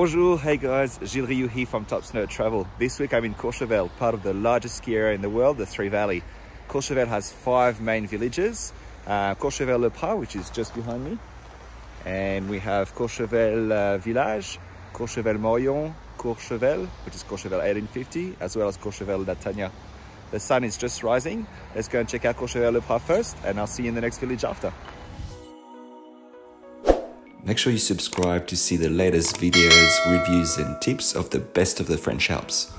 Bonjour, hey guys, Gilles Riou here from Top Snow Travel. This week I'm in Courchevel, part of the largest ski area in the world, the Three Valley. Courchevel has five main villages, Courchevel Le Praz, which is just behind me, and we have Courchevel-Village, Courchevel Moriond, Courchevel, which is Courchevel 1850, as well as Courchevel La Tania. The sun is just rising. Let's go and check out Courchevel Le Praz first, and I'll see you in the next village after. Make sure you subscribe to see the latest videos, reviews and tips of the best of the French Alps.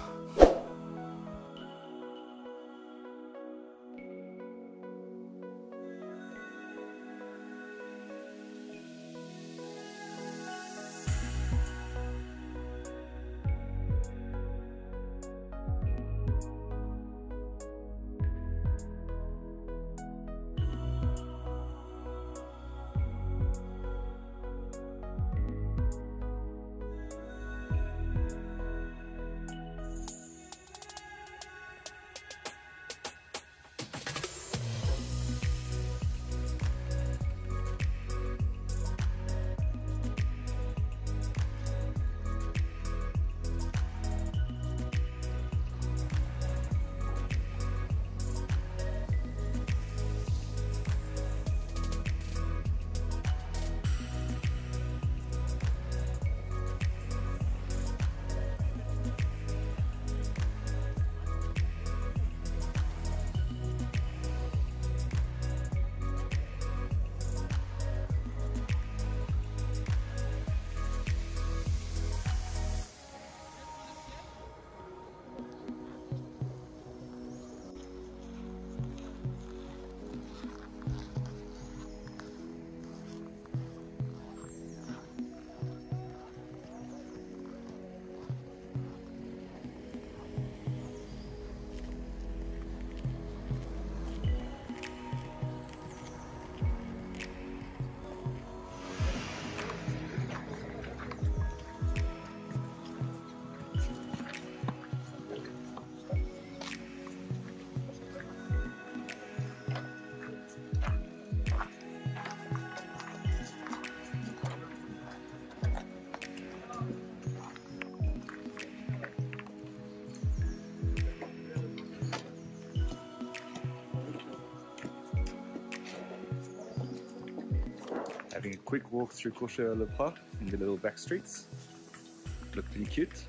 Having a quick walk through Courchevel Le Praz in the little back streets. Looked pretty cute.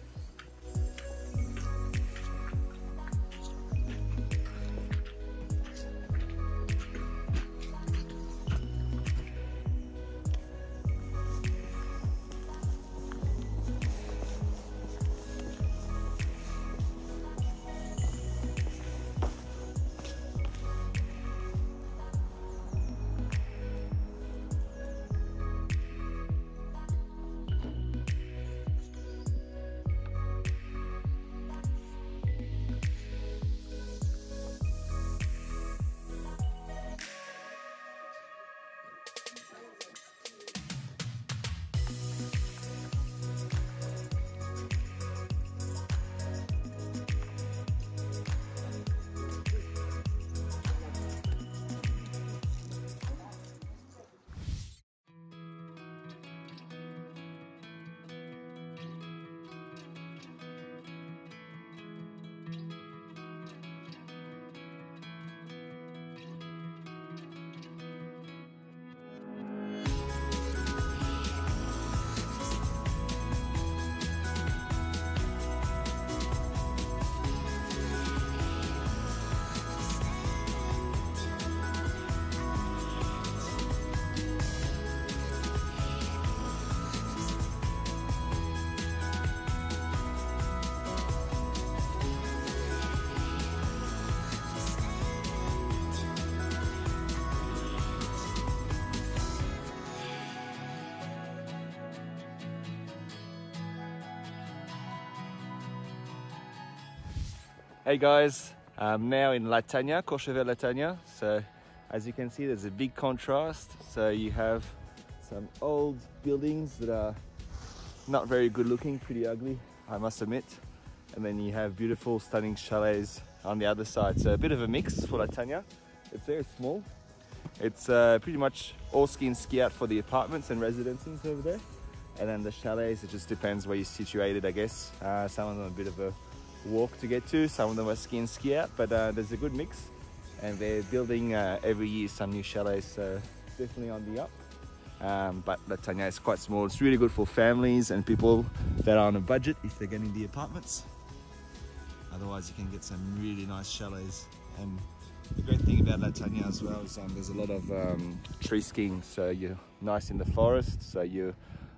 Hey guys, I'm now in La Tania, Courchevel La Tania. So as you can see, there's a big contrast. So you have some old buildings that are not very good looking, pretty ugly, I must admit. And then you have beautiful, stunning chalets on the other side. So a bit of a mix for La Tania. It's very small. It's pretty much all ski in, ski out for the apartments and residences over there. And then the chalets, it just depends where you're situated, I guess. Some of them are a bit of a walk to get to, some of them are ski and ski out, but there's a good mix. And they're building every year some new chalets, so definitely on the up. But La Tania is quite small. It's really good for families and people that are on a budget if they're getting the apartments. Otherwise, you can get some really nice chalets. And the great thing about La Tania as well is there's a lot of tree skiing, so you're nice in the forest, so you're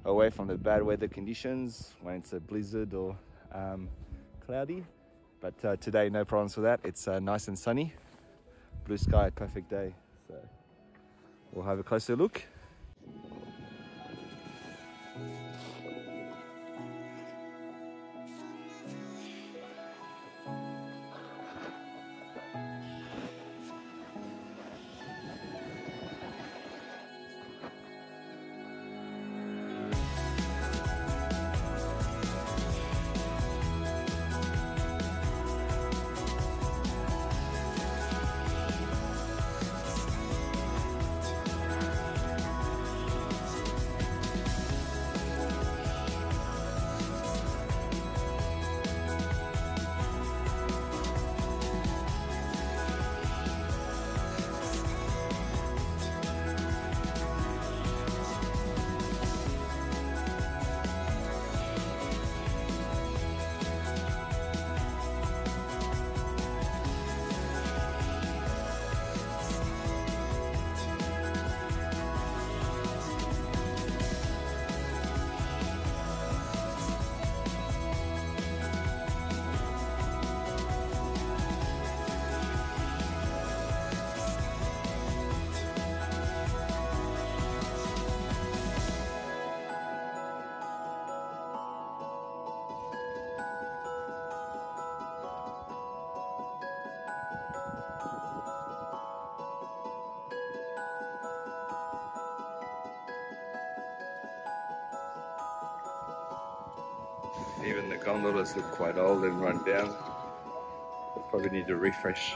away from the bad weather conditions when it's a blizzard or cloudy. But today, no problems with that. It's nice and sunny, blue sky, perfect day. So we'll have a closer look. Even the gondolas look quite old and run down. They probably need a refresh.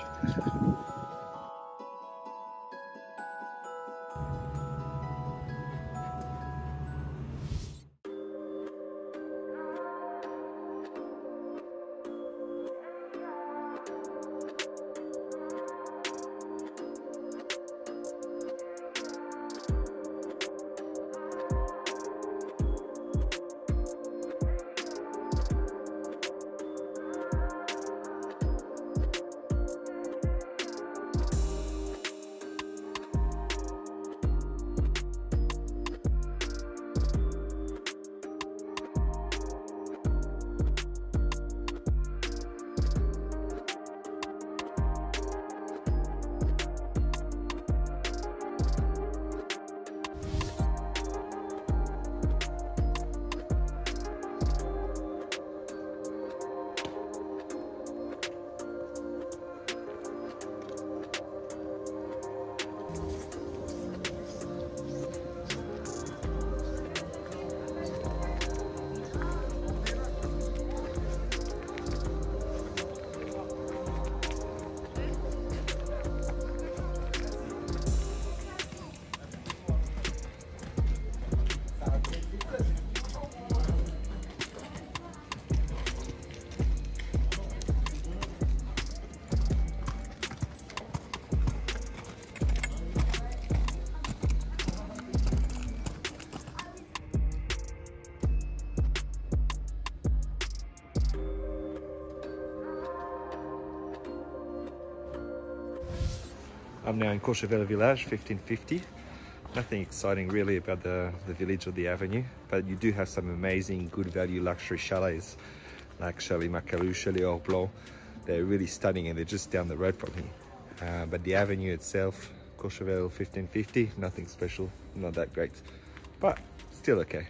I'm now in Courchevel-Village, 1550. Nothing exciting really about the village or the avenue, but you do have some amazing, good value luxury chalets, like Chalet Macalou, Chalet Orblan. They're really stunning and they're just down the road from here. But the avenue itself, Courchevel 1550, nothing special, not that great, but still okay.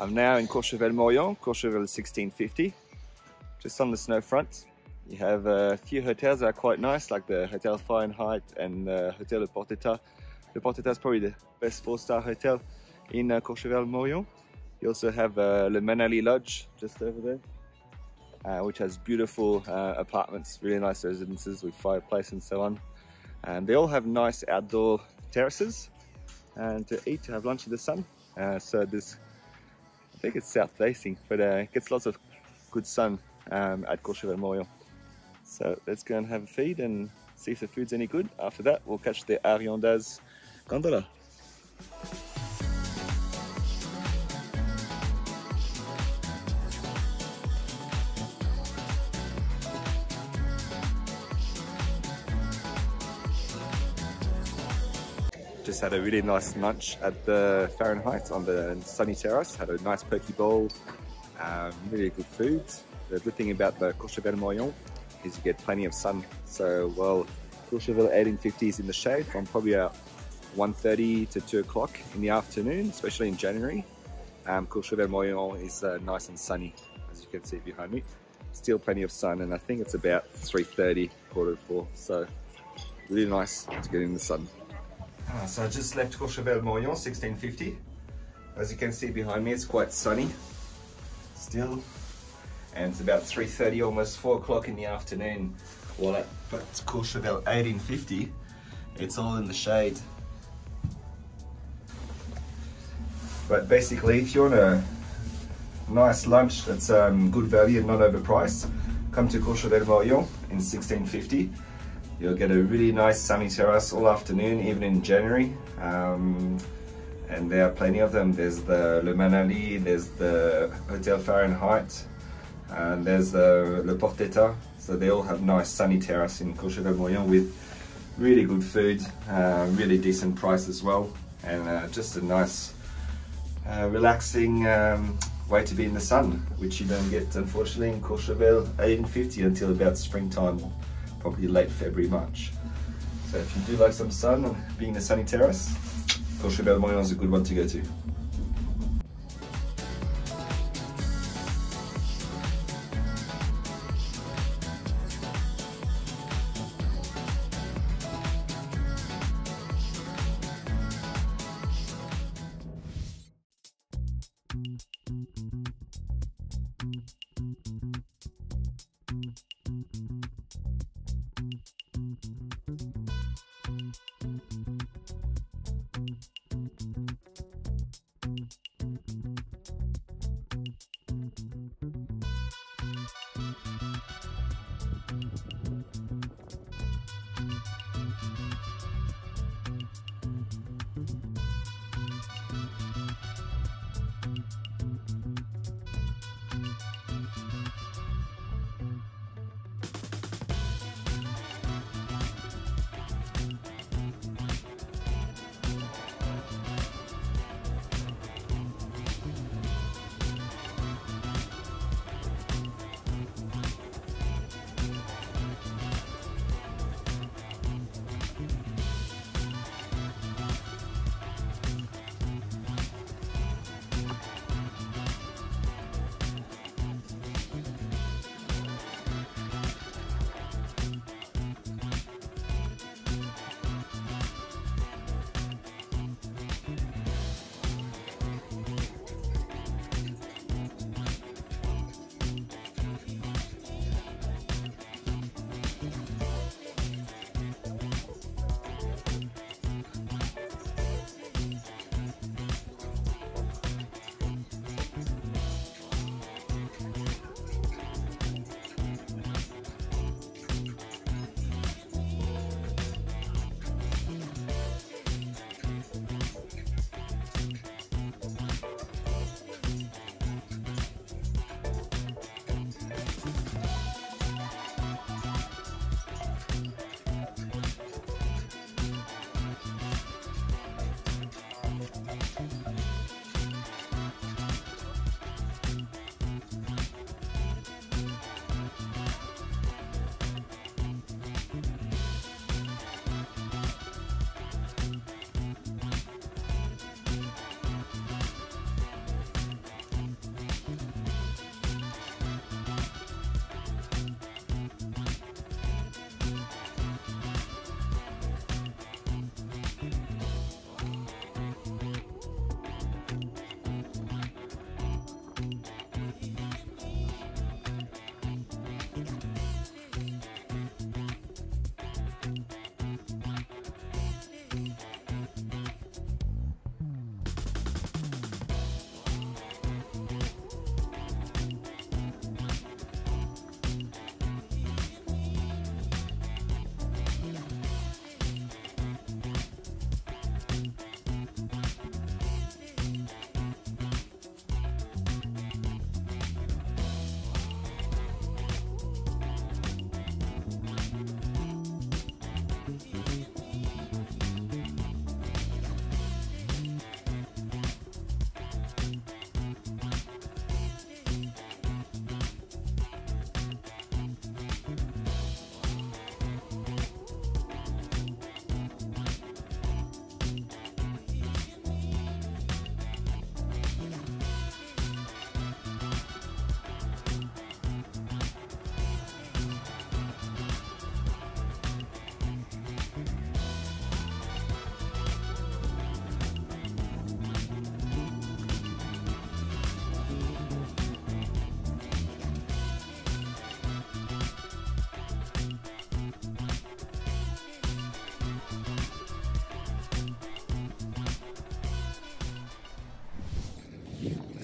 I'm now in Courchevel Moriond, Courchevel 1650, just on the snow front. You have a few hotels that are quite nice, like the Hotel Fahrenheit and Hôtel Le Portetta. Le Portetta is probably the best four-star hotel in Courchevel Moriond. You also have Le Manali Lodge just over there, which has beautiful apartments, really nice residences with fireplace and so on. And they all have nice outdoor terraces and to eat, to have lunch in the sun. So this, I think it's south facing, but it gets lots of good sun at Courchevel Moriond. So let's go and have a feed and see if the food's any good. After that, we'll catch the Ariondaz gondola. Just had a really nice lunch at the Fahrenheit on the sunny terrace. Had a nice poke bowl, really good food. The good thing about the Courchevel Moriond is you get plenty of sun. So while Courchevel 1850 is in the shade from probably 1:30 to 2 o'clock in the afternoon, especially in January, Courchevel Moriond is nice and sunny, as you can see behind me. Still plenty of sun, and I think it's about 3:30, quarter to 4. So really nice to get in the sun. So I just left Courchevel Moriond 1650. As you can see behind me, it's quite sunny still, and it's about 3:30, almost 4 o'clock in the afternoon. While at Courchevel 1850, it's all in the shade. But basically, if you want a nice lunch that's good value and not overpriced, come to Courchevel Moriond in 1650. You'll get a really nice sunny terrace all afternoon, even in January. And there are plenty of them. There's the Le Manali, there's the Hotel Fahrenheit, and there's the Le Portetta. So they all have nice sunny terrace in Courchevel Moriond with really good food, really decent price as well. And just a nice, relaxing way to be in the sun, which you don't get, unfortunately, in Courchevel 1850 until about springtime. Probably late February, March. So if you do like some sun and being in a sunny terrace, Courchevel Moriond is a good one to go to.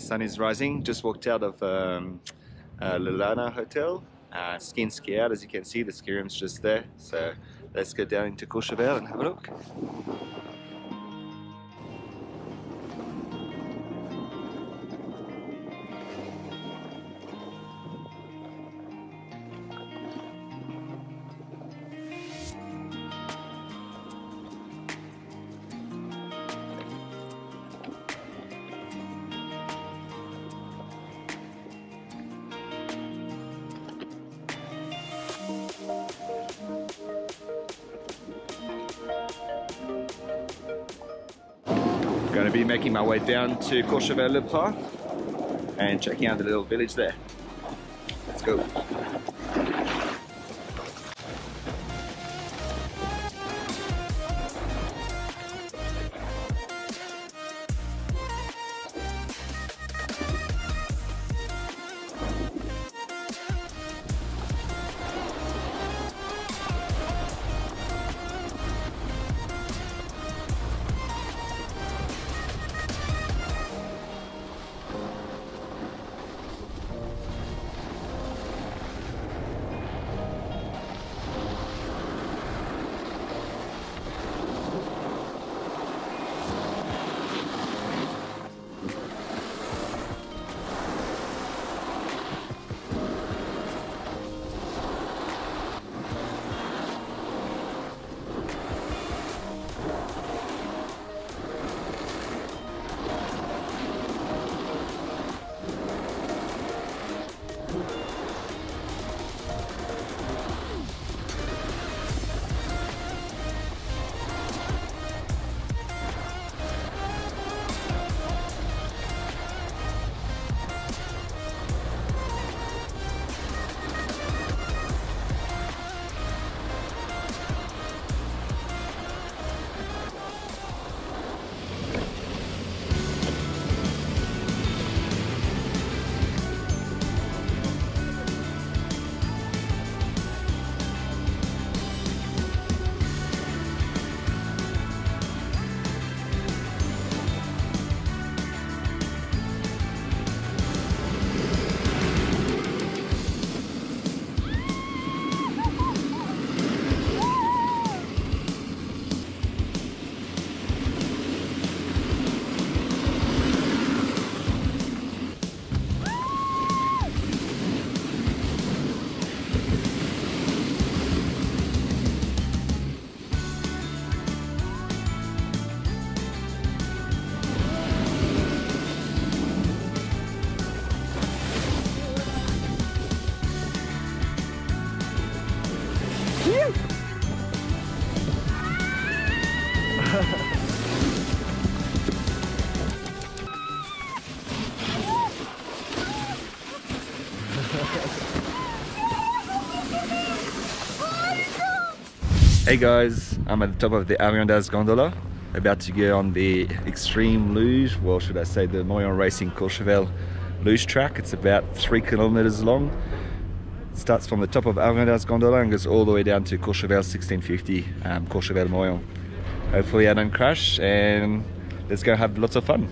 sun is rising. Just walked out of Lulana Hotel. Ski and ski out, as you can see, the ski room's just there. So let's go down into Courchevel and have a look. Going to be making my way down to Courchevel Le Praz and checking out the little village there. Let's go. Hey guys, I'm at the top of the Ariondaz gondola, about to go on the extreme luge, well should I say the Moriond Racing Courchevel luge track. It's about 3 kilometers long. It starts from the top of Ariondaz gondola and goes all the way down to Courchevel 1650, Courchevel Moriond. Hopefully I don't crash and let's go have lots of fun.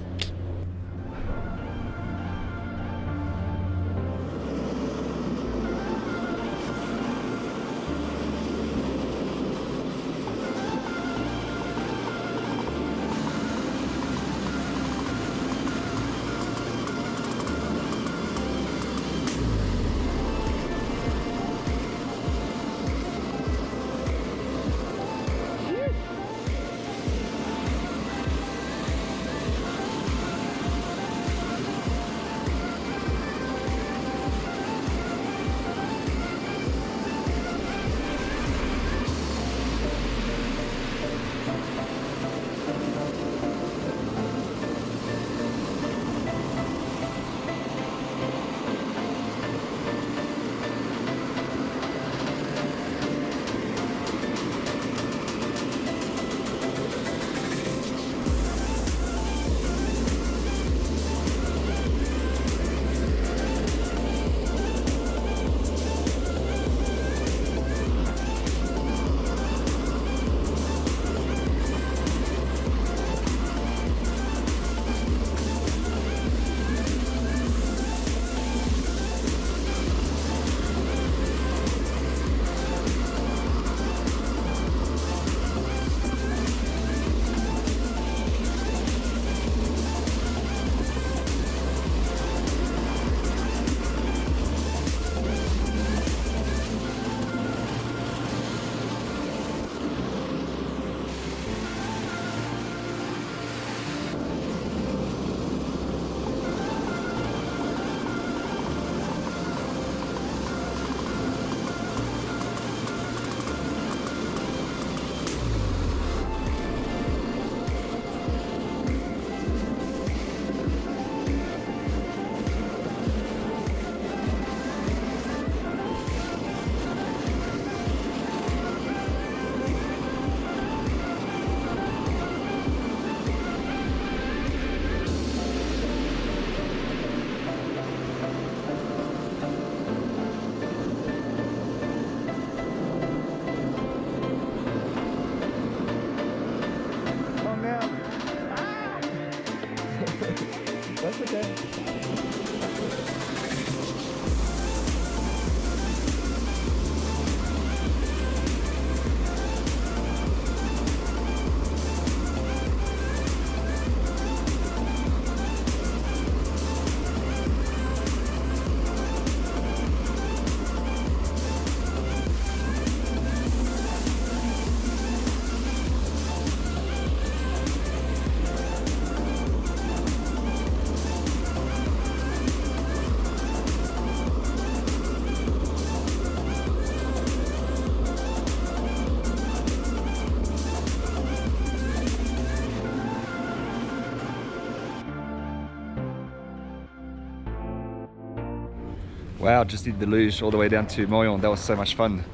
Wow, just did the luge all the way down to Moriond. That was so much fun.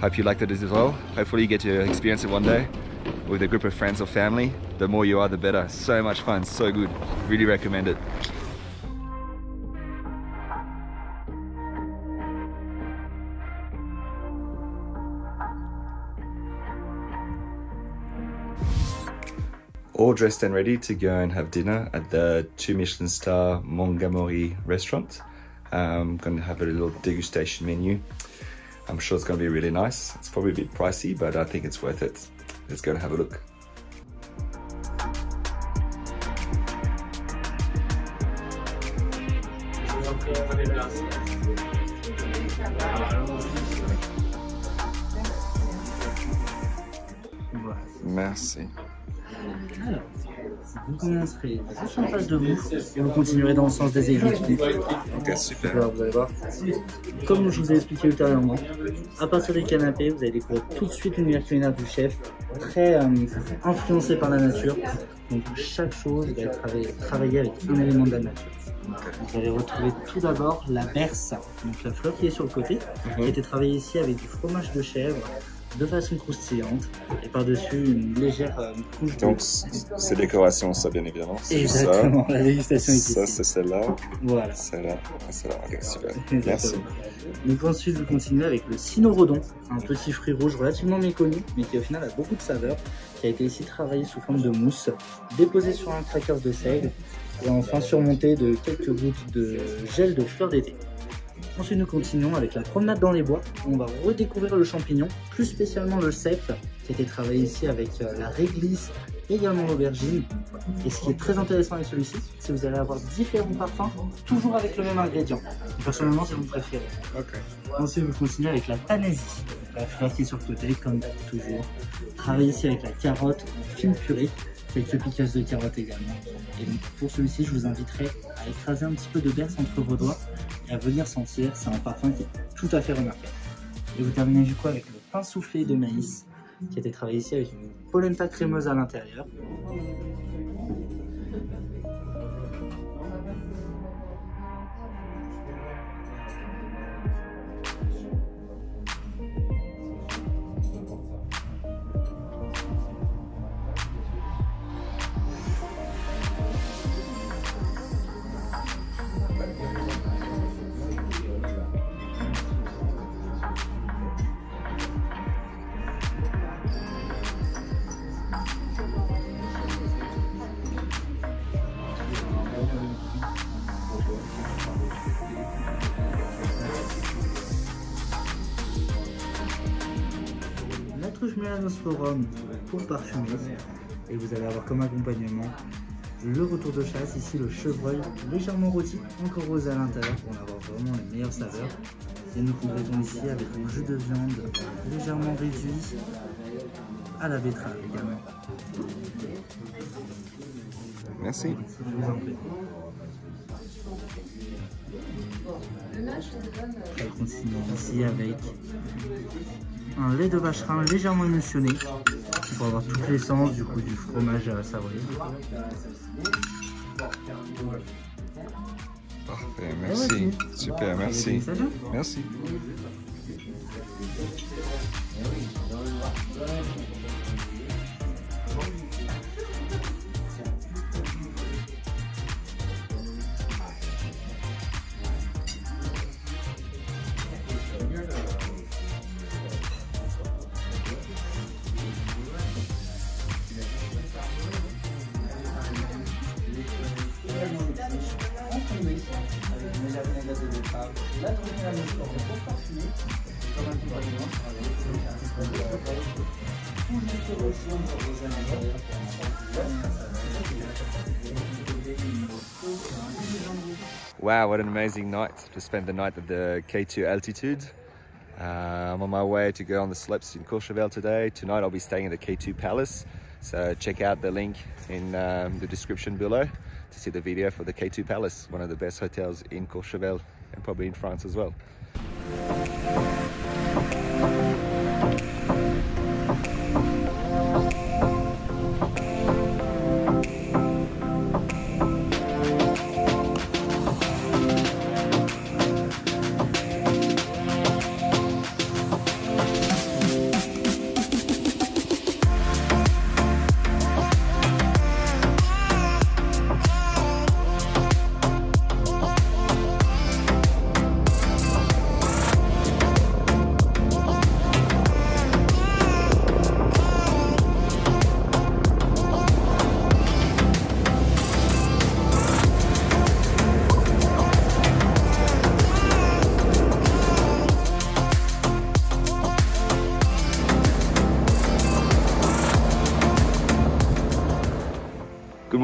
Hope you liked it as well. Hopefully you get to experience it one day with a group of friends or family. The more you are, the better. So much fun, so good. Really recommend it. All dressed and ready to go and have dinner at the 2-Michelin-star Mont Gamori restaurant. I'm going to have a little degustation menu. I'm sure it's going to be really nice. It's probably a bit pricey, but I think it's worth it. Let's go and have a look. Merci. Alors, vous pouvez inscrire juste en face de vous et vous continuerez dans le sens des exécutifs. Ok, super. Alors, vous allez voir. Comme je vous ai expliqué ultérieurement, à partir des canapés, vous allez découvrir tout de suite l'univers culinaire du chef, très influencé par la nature. Donc, chaque chose va être travaillée avec un élément de la nature. Vous allez retrouver tout d'abord la berce, donc la fleur qui est sur le côté, qui a été travaillée ici avec du fromage de chèvre, de façon croustillante et par-dessus une légère couche de... Donc ces décorations, ça bien évidemment. Exactement, ça, la dégustation est ici. Ça c'est celle-là, voilà. Celle-là, celle-là, ok super, merci. Donc ensuite vous continuez avec le cynorhodon, un petit fruit rouge relativement méconnu mais qui au final a beaucoup de saveur, qui a été ici travaillé sous forme de mousse, déposé sur un cracker de seigle et enfin surmonté de quelques gouttes de gel de fleurs d'été. Ensuite, nous continuons avec la promenade dans les bois. On va redécouvrir le champignon, plus spécialement le cèpe, qui a été travaillé ici avec la réglisse et également l'aubergine. Et ce qui est très intéressant avec celui-ci, c'est que vous allez avoir différents parfums, toujours avec le même ingrédient. Personnellement, c'est mon préféré. Okay. Ensuite, vous continuez avec la tanaisie, la fleur qui est sur le côté, comme toujours. Travaillé ici avec la carotte en fine purée, quelques piquages de carottes également. Et donc, pour celui-ci, je vous inviterai à écraser un petit peu de berce entre vos doigts et à venir sentir, c'est un parfum qui est tout à fait remarquable. Et vous terminez du coup avec le pain soufflé de maïs qui a été travaillé ici avec une polenta crémeuse à l'intérieur. Forum pour parfumer et vous allez avoir comme accompagnement le retour de chasse, ici le chevreuil légèrement rôti, encore rosé à l'intérieur pour en avoir vraiment les meilleures saveurs. Et nous complétons ici avec un jus de viande légèrement réduit à la betterave également. Merci. On continue ici avec un lait de vacherin légèrement émulsionné pour avoir toute l'essence du coup du fromage savoyard. Parfait, merci. Super, merci. Merci. Wow, what an amazing night to spend the night at the K2 Altitude. I'm on my way to go on the slopes in Courchevel today. Tonight I'll be staying at the K2 Palace. So check out the link in the description below to see the video for the K2 Palace, one of the best hotels in Courchevel and probably in France as well.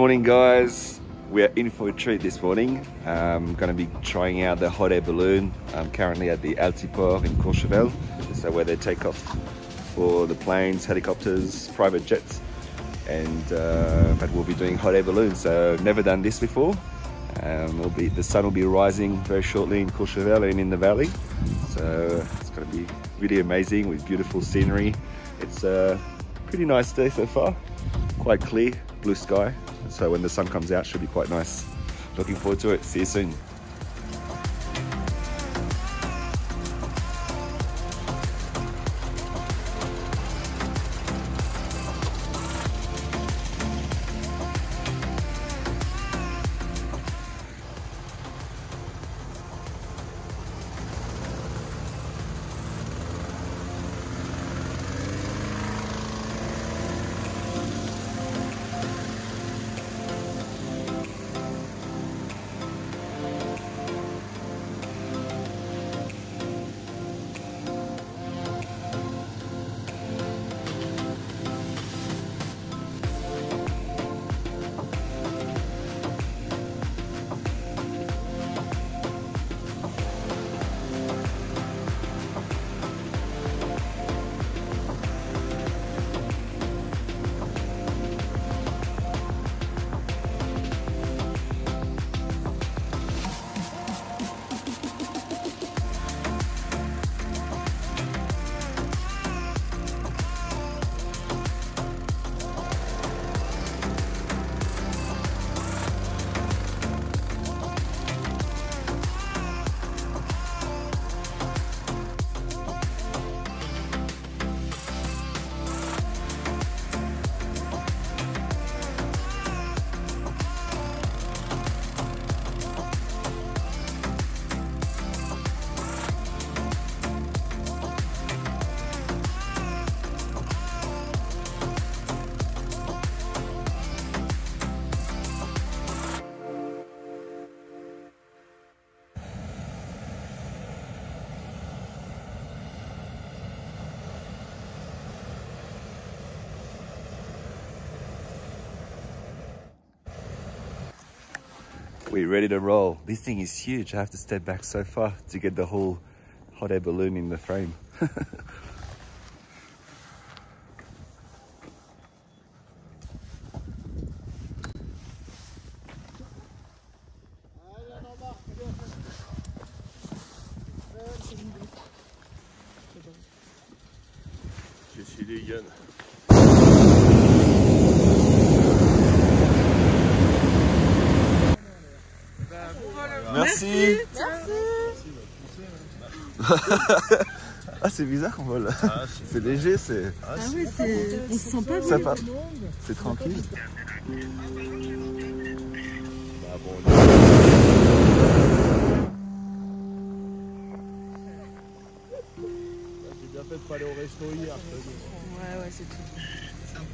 morning, guys. We're in for a treat this morning. I'm going to be trying out the hot air balloon. I'm currently at the Altiport in Courchevel, so where they take off for the planes, helicopters, private jets, and but we'll be doing hot air balloons. So I've never done this before. The sun will be rising very shortly in Courchevel and in the valley, so it's going to be really amazing with beautiful scenery. It's a pretty nice day so far. Quite clear, blue sky, so when the sun comes out it should be quite nice. Looking forward to it. See you soon. We're ready to roll. This thing is huge. I have to step back so far to get the whole hot air balloon in the frame. Merci. Merci. Ah, c'est bizarre qu'on vole. Ah, c'est léger, c'est... Ah oui, on se sent pas bien. C'est tranquille. Bah, bon. J'ai bien fait de pas aller au resto hier. Ouais, ouais, c'est tout.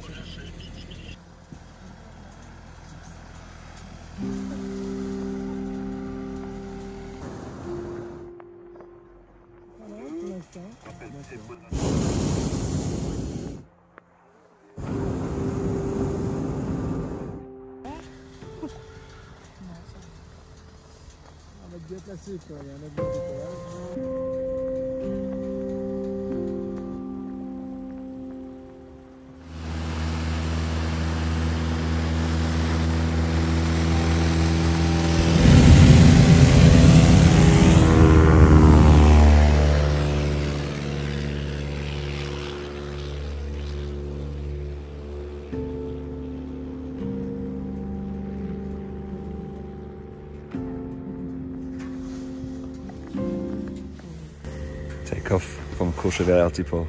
Classique, il y en a beaucoup de péage. Take off from Courchevel Altiport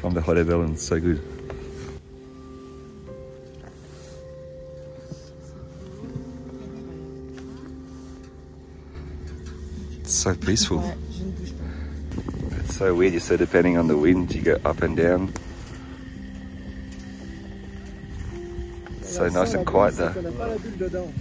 from the hot air balloon, so good. It's so peaceful. It's so weird, you say depending on the wind you go up and down. It's so nice and quiet though.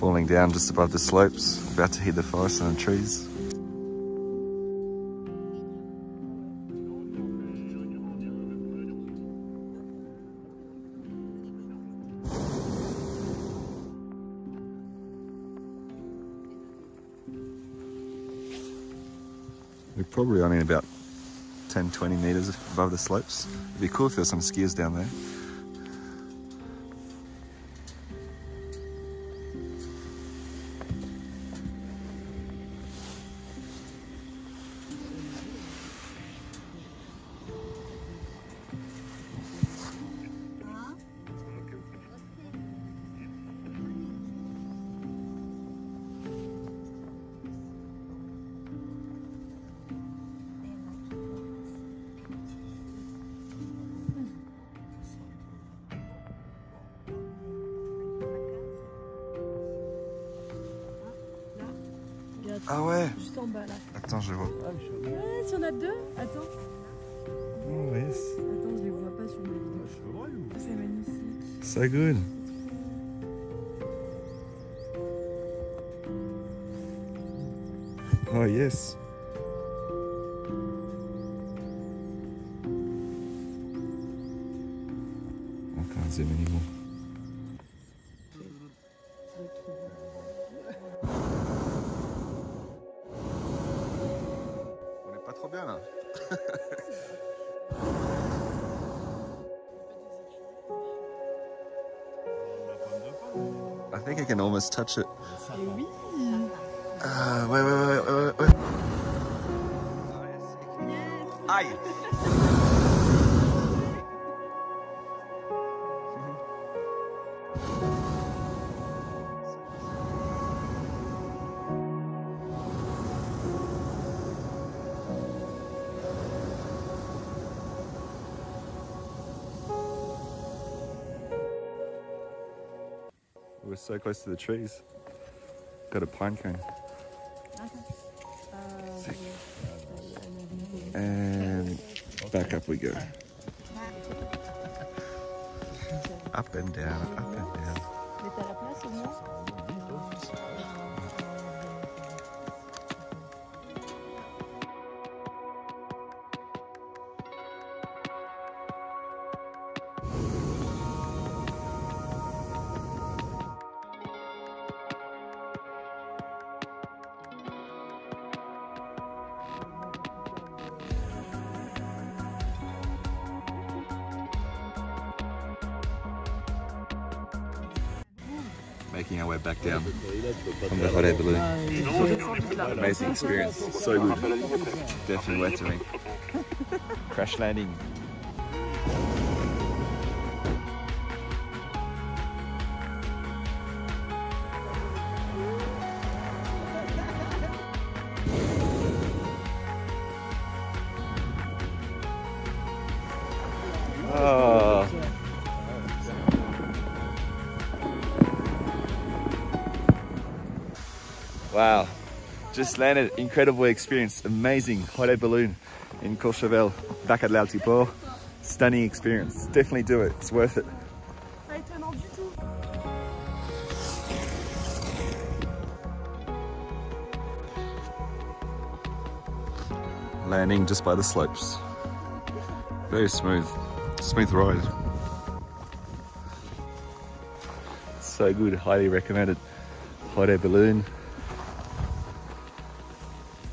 Falling down just above the slopes, about to hit the forest and the trees. We're probably only about 10-20 meters above the slopes. It'd be cool if there were some skiers down there. Ah ouais. Juste en bas là. Attends, je vois. Ouais, si on a deux, attends. Oh yes. Attends, je les vois pas sur mes vidéos. C'est magnifique. So good. Oh yes. I can't zoom anymore. I think I can almost touch it. Wait. Aye. We're so close to the trees. Got a pine cone. Sick. And back up we go. Up and down, up and down. Making our way back down from the hot air balloon. Amazing experience, so good. Definitely worth doing. Crash landing. Wow, just landed, incredible experience, amazing hot air balloon. in Courchevel, back at l'Altiport. Stunning experience. Definitely do it. It's worth it. Landing just by the slopes. Very smooth. Smooth ride. So good. Highly recommended. Hot air balloon.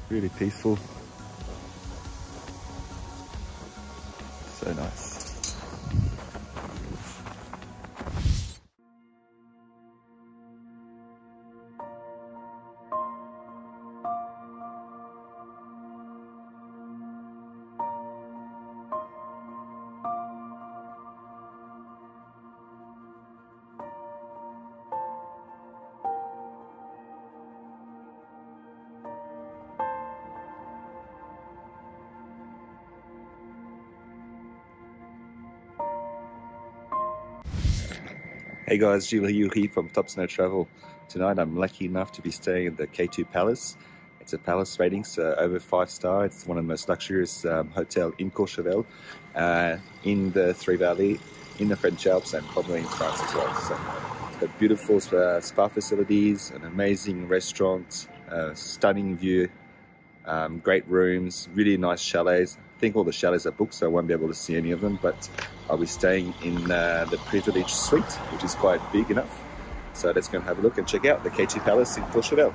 Really peaceful. So nice. Hey guys, Gilles Riou from Top Snow Travel. Tonight I'm lucky enough to be staying at the K2 Palace. It's a palace rating, so over 5-star. It's one of the most luxurious hotel in Courchevel, in the Three Valley, in the French Alps, and probably in France as well. So it's got beautiful spa facilities, an amazing restaurant, stunning view, great rooms, really nice chalets. I think all the chalets are booked, so I won't be able to see any of them, but I'll be staying in the Privilege Suite, which is quite big enough. So let's go and have a look and check out the K2 Palace in Courchevel.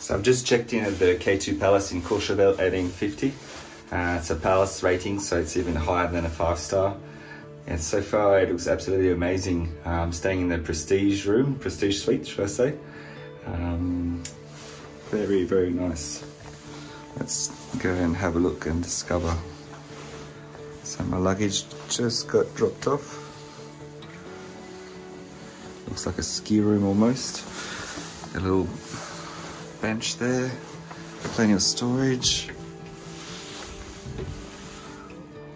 So I've just checked in at the K2 Palace in Courchevel 1850. It's a palace rating, so it's even higher than a 5-star. And so far it looks absolutely amazing. Staying in the prestige room, prestige suite, should I say. Very, very nice. Let's go and have a look and discover. So my luggage just got dropped off. Looks like a ski room almost. A little bench there, plenty of storage,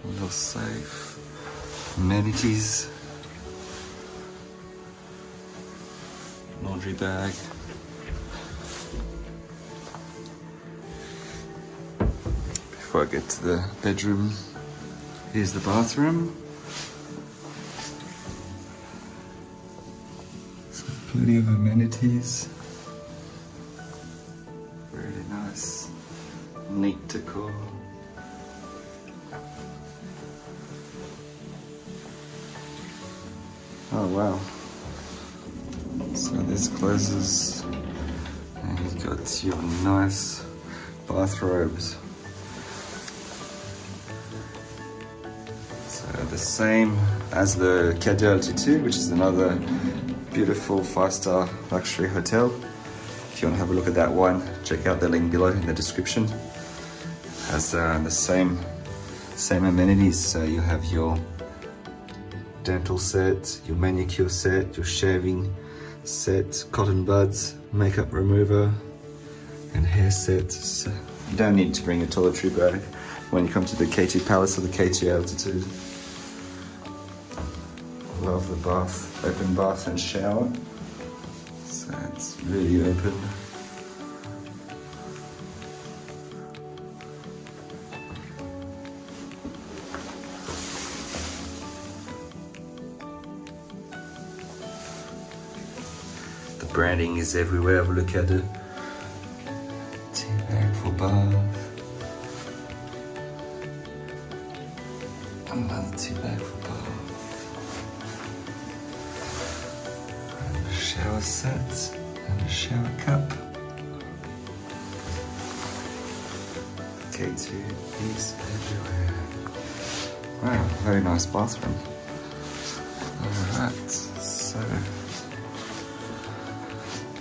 a little safe, amenities, laundry bag. Before I get to the bedroom, here's the bathroom. So plenty of amenities. Neat decor. Oh wow. So this closes and you've got your nice bathrobes. So the same as the K2 Altitude, which is another beautiful 5-star luxury hotel. If you want to have a look at that one, check out the link below in the description. Has the same amenities, so you have your dental set, your manicure set, your shaving set, cotton buds, makeup remover and hair set. So you don't need to bring a toiletry bag when you come to the K2 Palace or the K2 Altitude. Love the bath, open bath and shower, so it's really open. The branding is everywhere. Have a look at it. Tea bag for bath. Another tea bag for bath. And a shower set and a shower cup. K2 is everywhere. Wow, very nice bathroom. Alright, so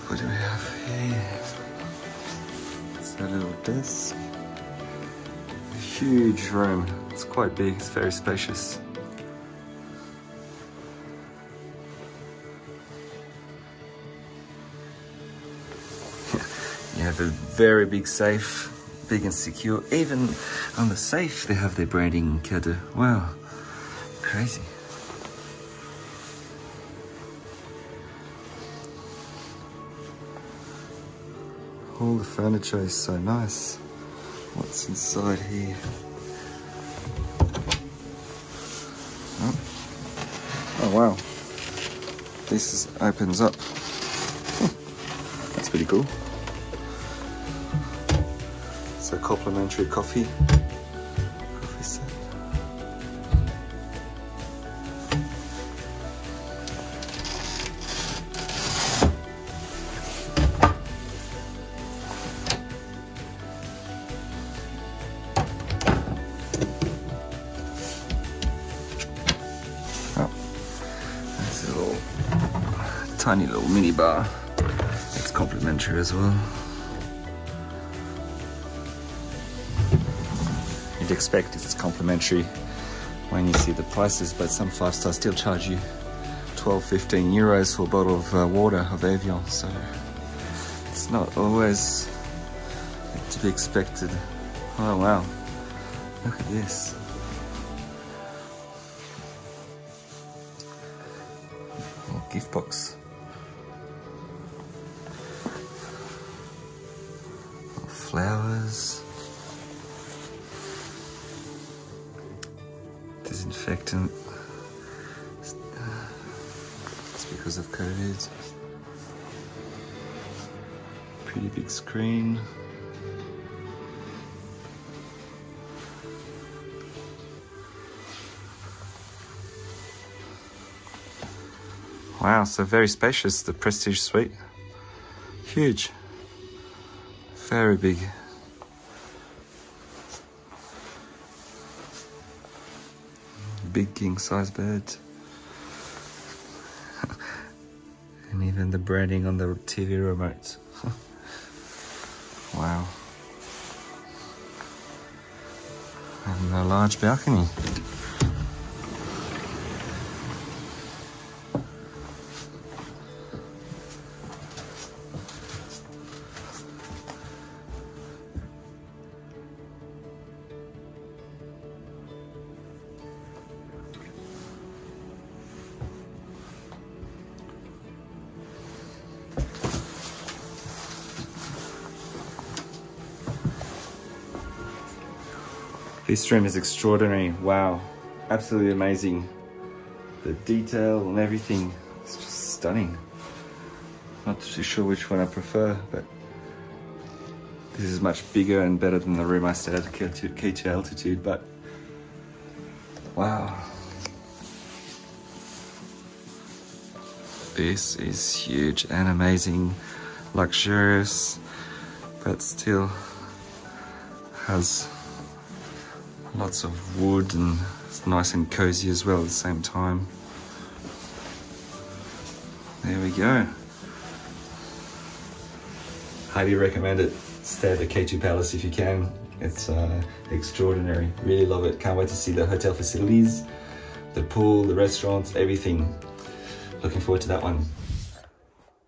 what do we have here? It's a little desk. A huge room. It's quite big, it's very spacious. You have a very big safe. Big and secure. Even on the safe, they have their branding, K2. Wow, crazy. All the furniture is so nice. What's inside here? Oh, oh wow. This opens up. Huh. That's pretty cool. So complimentary coffee set. Oh, there's a little tiny little mini bar. It's complimentary as well. Expect it's complimentary when you see the prices, but some 5-star still charge you 12-15 euros for a bottle of water of Evian, so it's not always to be expected. Oh wow, look at this. Oh, gift box. Oh, flowers. Disinfectant. It's because of COVID. Pretty big screen. Wow, so very spacious, the Prestige Suite. Huge. Very big. Big king size bed. And even the branding on the TV remote. Wow. And a large balcony. This room is extraordinary. Wow, absolutely amazing. The detail and everything, it's just stunning. Not too sure which one I prefer, but this is much bigger and better than the room I stayed at K2 Altitude, but wow. This is huge and amazing, luxurious, but still has lots of wood, and it's nice and cozy as well at the same time. There we go. Highly recommend it. Stay at the K2 Palace if you can. It's extraordinary. Really love it. Can't wait to see the hotel facilities, the pool, the restaurants, everything. Looking forward to that one.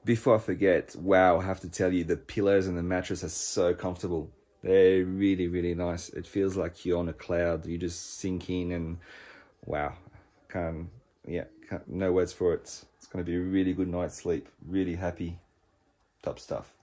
Before I forget, wow, I have to tell you, the pillows and the mattress are so comfortable. They're really, really nice. It feels like you're on a cloud. You just sink in and wow. No words for it. It's going to be a really good night's sleep. Really happy. Top stuff.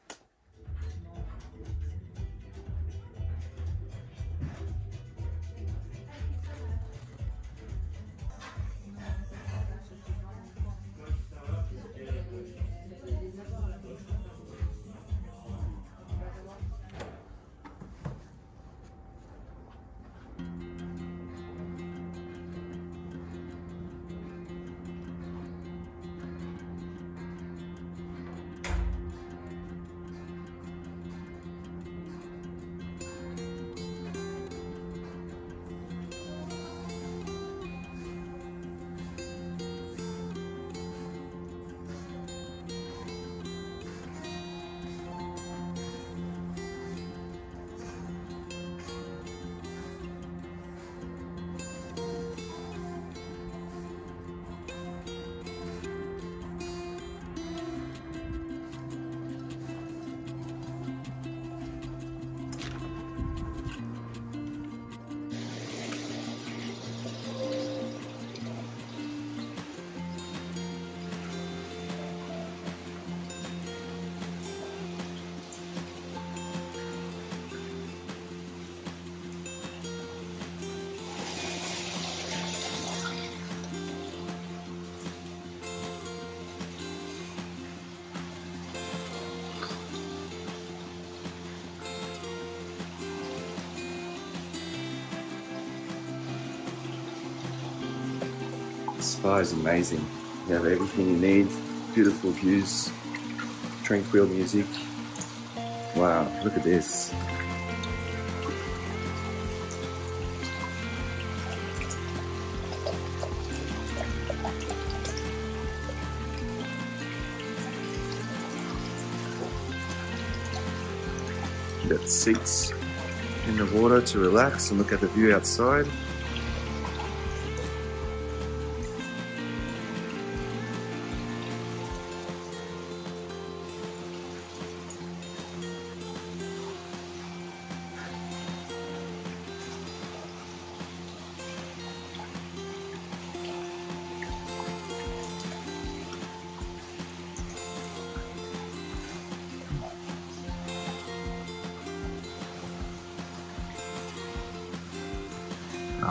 spa is amazing. You have everything you need, beautiful views, tranquil music. Wow, look at this. You got seats in the water to relax and look at the view outside.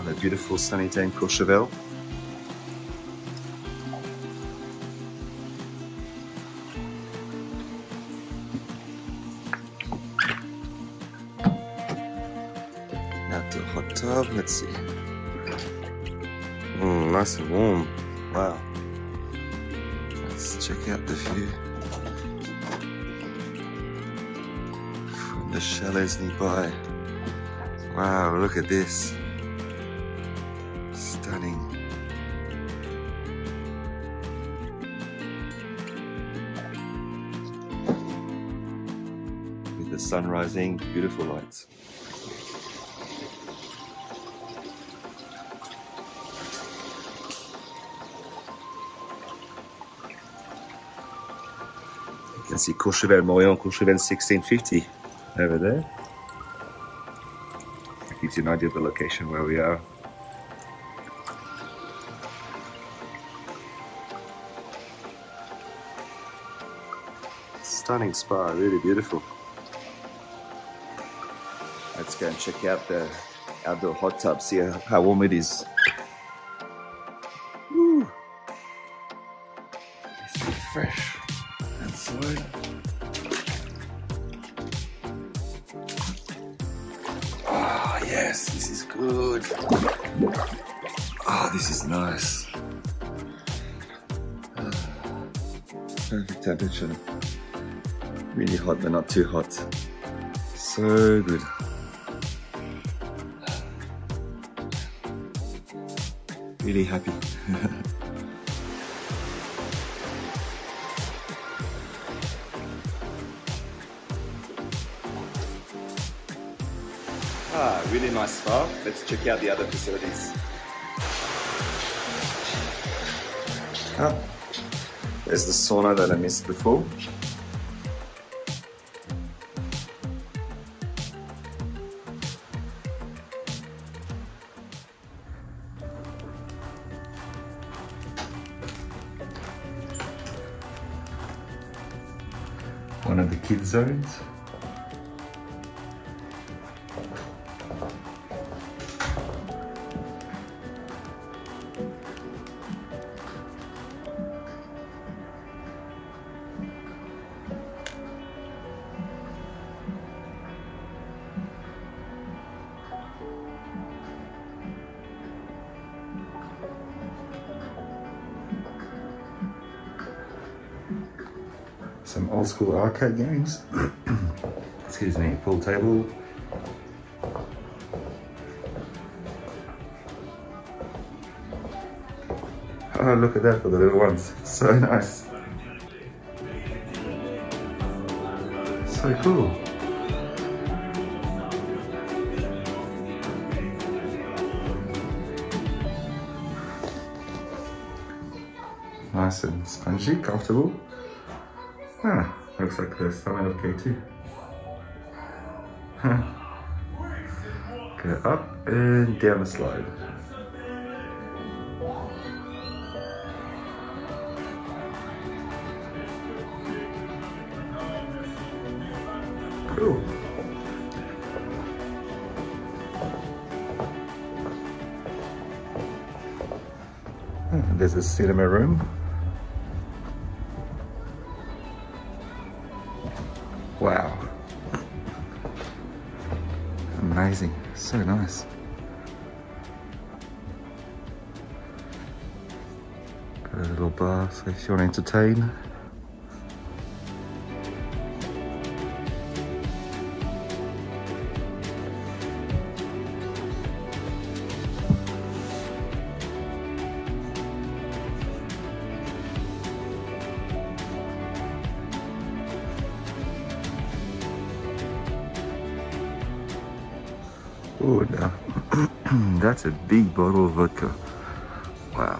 A beautiful sunny day in Courchevel. Outdoor hot tub, let's see. Oh, nice and warm. Wow. Let's check out the view from the chalets nearby. Wow, look at this. Stunning. With the sun rising, beautiful lights. You can see Courchevel Moriond, Courchevel 1650 over there. That gives you an idea of the location where we are. Stunning spa, really beautiful. Let's go and check out the outdoor hot tub, see how warm it is. Woo! It's fresh outside. Ah, oh, yes, this is good. Ah, oh, this is nice. Perfect temperature. Really hot, but not too hot. So good. Really happy. Ah, really nice spa. Let's check out the other facilities. Ah, there's the sauna that I missed before. One of the kids' zones. Some old school arcade games. Excuse me, pool table. Oh, look at that for the little ones. So nice. So cool. Nice and spongy, comfortable. Ah, looks like the summit of K2. Go up and down the slide. Cool. There's a cinema room. Wow, amazing, so nice. There's a little bar, so if you want to entertain. Oh, now that's a big bottle of vodka. Wow.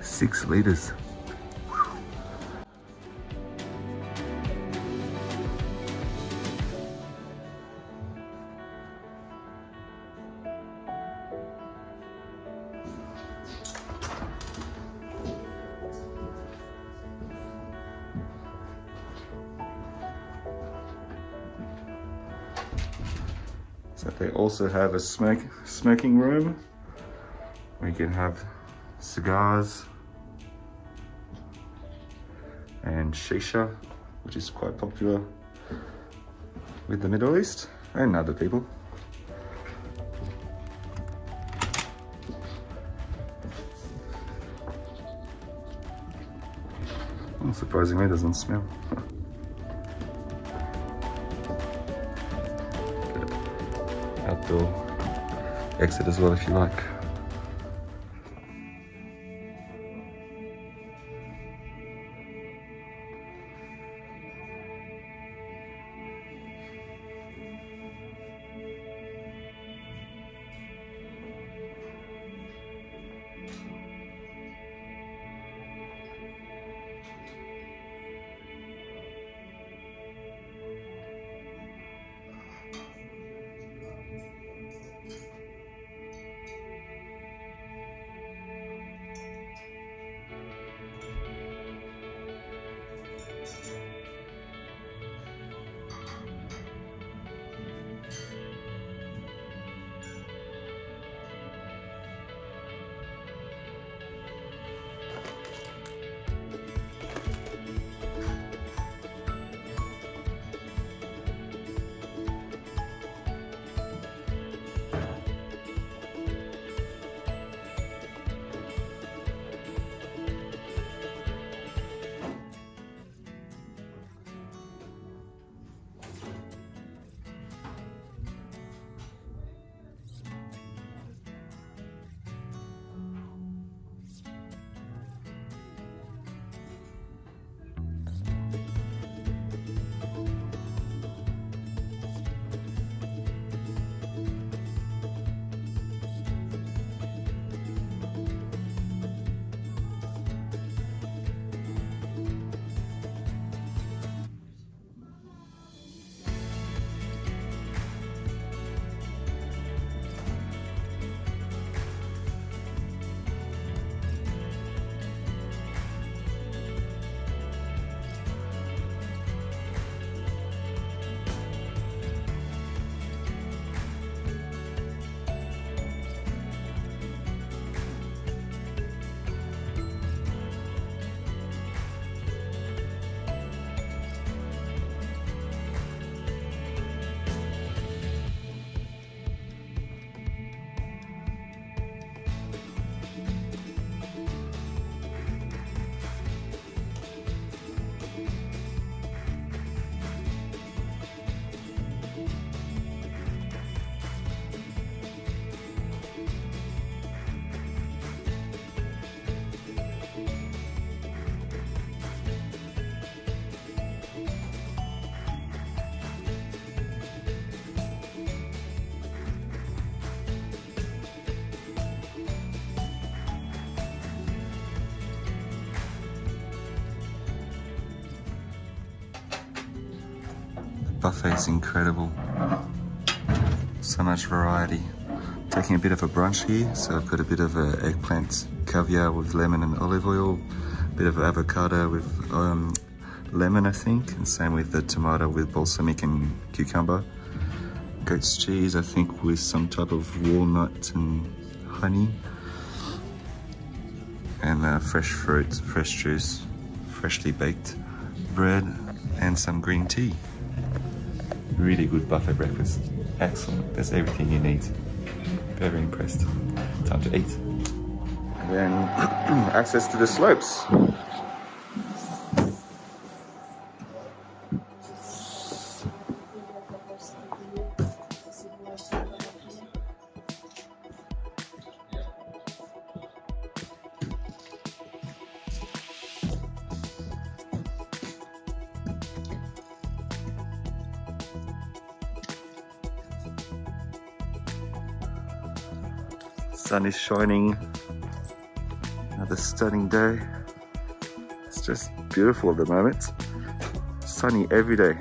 6 liters. They also have a smoking room where you can have cigars and shisha, which is quite popular with the Middle East and other people. Well, surprisingly, it doesn't smell. Outdoor exit as well if you like. Buffet's incredible, so much variety. Taking a bit of a brunch here, so I've got a bit of a eggplant caviar with lemon and olive oil, a bit of avocado with lemon I think, and same with the tomato with balsamic and cucumber. Goat's cheese I think with some type of walnut and honey, and fresh fruit, fresh juice, freshly baked bread and some green tea. Really good buffet breakfast. Excellent. That's everything you need. Very impressed. Time to eat. then access to the slopes. Sun is shining, another stunning day. It's just beautiful at the moment, sunny every day.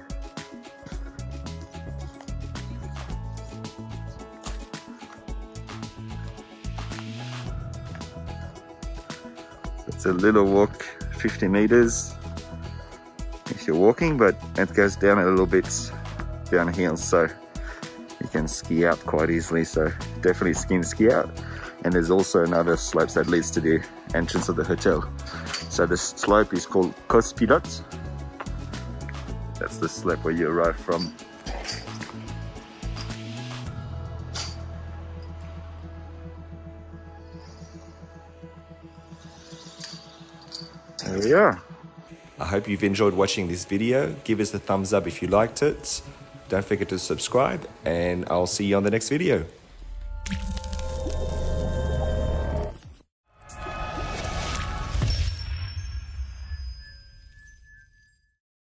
It's a little walk, 50 meters if you're walking, but it goes down a little bit downhill, so you can ski out quite easily. So definitely ski out. And there's also another slope that leads to the entrance of the hotel. So this slope is called Cospidot. That's the slope where you arrive from. There we are. I hope you've enjoyed watching this video. Give us a thumbs up if you liked it. Don't forget to subscribe, and I'll see you on the next video.